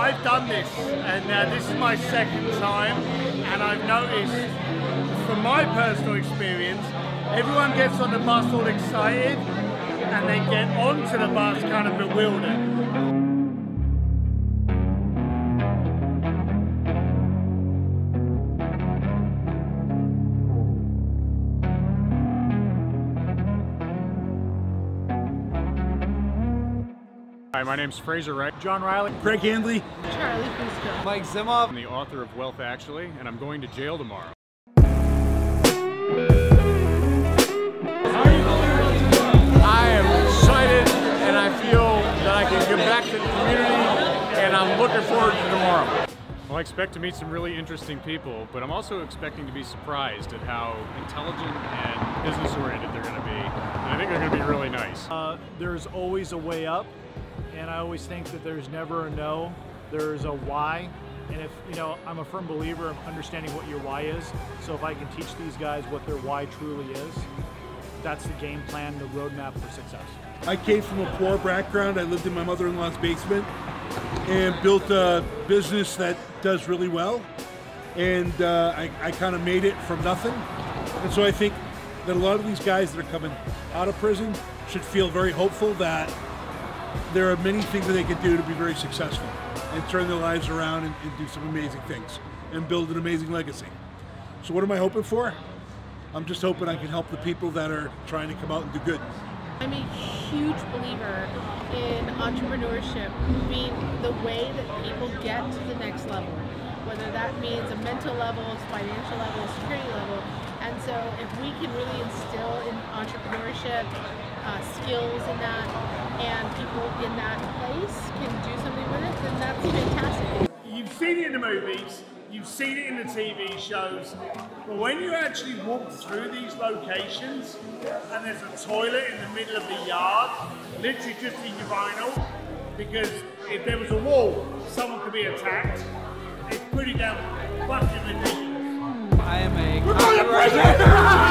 I've done this, and this is my second time, and I've noticed from my personal experience, everyone gets on the bus all excited, and they get onto the bus kind of bewildered. Hi, my name's Fraser Wright. John Riley. Craig Handley. Charlie Fiscoll. Mike Zimov. I'm the author of Wealth Actually, and I'm going to jail tomorrow. I am excited, and I feel that I can give back to the community, and I'm looking forward to tomorrow. Well, I expect to meet some really interesting people, but I'm also expecting to be surprised at how intelligent and business-oriented they're going to be, and I think they're going to be really nice. There's always a way up. And I always think that there's never a no, there's a why. And if, you know, I'm a firm believer of understanding what your why is. So if I can teach these guys what their why truly is, that's the game plan, the roadmap for success. I came from a poor background. I lived in my mother-in-law's basement and built a business that does really well. And I kind of made it from nothing. And so I think that a lot of these guys that are coming out of prison should feel very hopeful that there are many things that they can do to be very successful and turn their lives around and do some amazing things and build an amazing legacy. So what am I hoping for? I'm just hoping I can help the people that are trying to come out and do good. I'm a huge believer in entrepreneurship being the way that people get to the next level, whether that means a mental level, financial level, security level. And so if we can really instill in entrepreneurship skills in that, and people in that place can do something with it, then that's fantastic. You've seen it in the movies, you've seen it in the TV shows, but when you actually walk through these locations and there's a toilet in the middle of the yard, literally just a urinal, because if there was a wall, someone could be attacked. It's pretty damn fucking ridiculous. I am a copywriter.